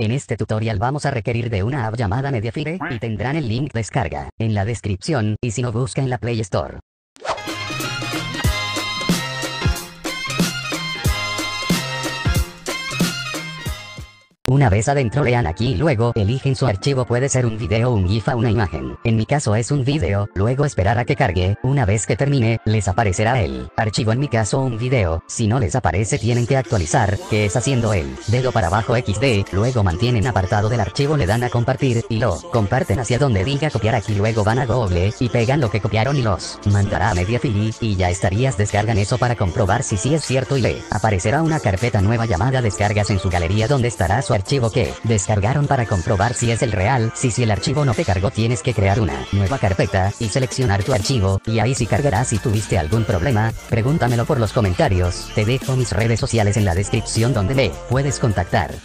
En este tutorial vamos a requerir de una app llamada MediaFire y tendrán el link de descarga en la descripción, y si no, busca en la Play Store. Una vez adentro, lean aquí y luego eligen su archivo, puede ser un video, un GIF o una imagen. En mi caso es un video, luego esperar a que cargue. Una vez que termine, les aparecerá el archivo, en mi caso un video. Si no les aparece, tienen que actualizar, que es haciendo el dedo para abajo XD, luego mantienen apartado del archivo, le dan a compartir, y lo comparten hacia donde diga copiar aquí, luego van a Google, y pegan lo que copiaron y los mandará a MediaFire, y ya estarías. Descargan eso para comprobar si sí es cierto y le aparecerá una carpeta nueva llamada descargas en su galería, donde estará su archivo que descargaron para comprobar si es el real. Si el archivo no te cargó, tienes que crear una nueva carpeta y seleccionar tu archivo, y ahí sí cargará. Si tuviste algún problema, pregúntamelo por los comentarios. Te dejo mis redes sociales en la descripción, donde me puedes contactar.